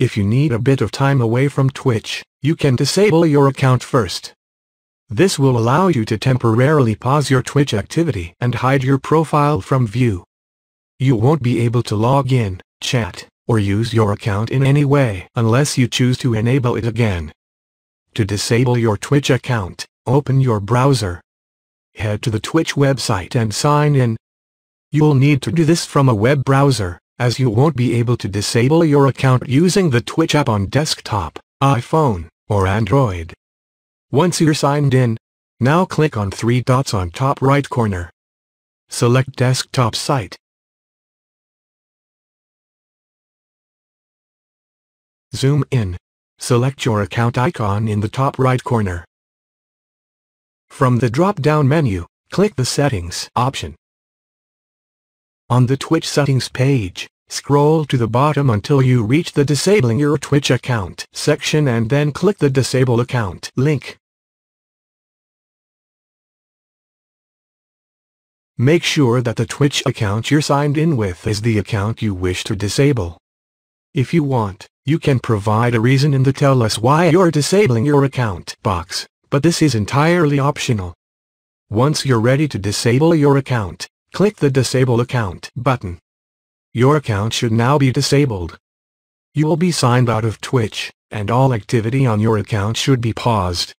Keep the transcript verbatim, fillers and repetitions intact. If you need a bit of time away from Twitch, you can disable your account first. This will allow you to temporarily pause your Twitch activity and hide your profile from view. You won't be able to log in, chat, or use your account in any way unless you choose to enable it again. To disable your Twitch account, open your browser. Head to the Twitch website and sign in. You'll need to do this from a web browser, as you won't be able to disable your account using the Twitch app on desktop, iPhone, or Android. Once you're signed in, now click on three dots on top right corner. Select Desktop Site. Zoom in. Select your account icon in the top right corner. From the drop-down menu, click the Settings option. On the Twitch Settings page, scroll to the bottom until you reach the Disabling Your Twitch Account section and then click the Disable Account link. Make sure that the Twitch account you're signed in with is the account you wish to disable. If you want, you can provide a reason in the Tell Us Why You're Disabling Your Account box, but this is entirely optional. Once you're ready to disable your account, click the Disable Account button. Your account should now be disabled. You will be signed out of Twitch, and all activity on your account should be paused.